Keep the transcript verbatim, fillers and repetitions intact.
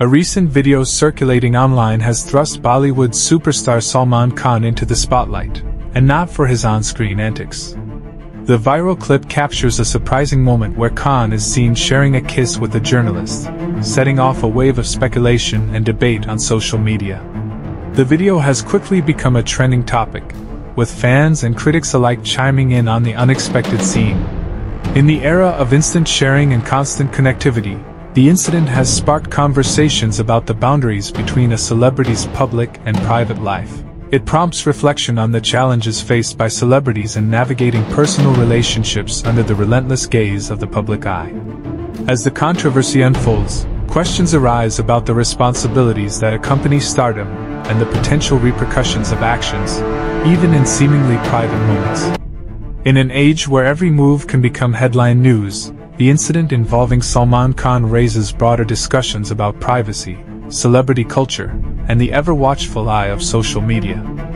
A recent video circulating online has thrust Bollywood superstar Salman Khan into the spotlight, and not for his on-screen antics. The viral clip captures a surprising moment where Khan is seen sharing a kiss with a journalist, setting off a wave of speculation and debate on social media. The video has quickly become a trending topic, with fans and critics alike chiming in on the unexpected scene. In the era of instant sharing and constant connectivity, the incident has sparked conversations about the boundaries between a celebrity's public and private life. It prompts reflection on the challenges faced by celebrities in navigating personal relationships under the relentless gaze of the public eye. As the controversy unfolds, questions arise about the responsibilities that accompany stardom and the potential repercussions of actions, even in seemingly private moments. In an age where every move can become headline news, the incident involving Salman Khan raises broader discussions about privacy, celebrity culture, and the ever-watchful eye of social media.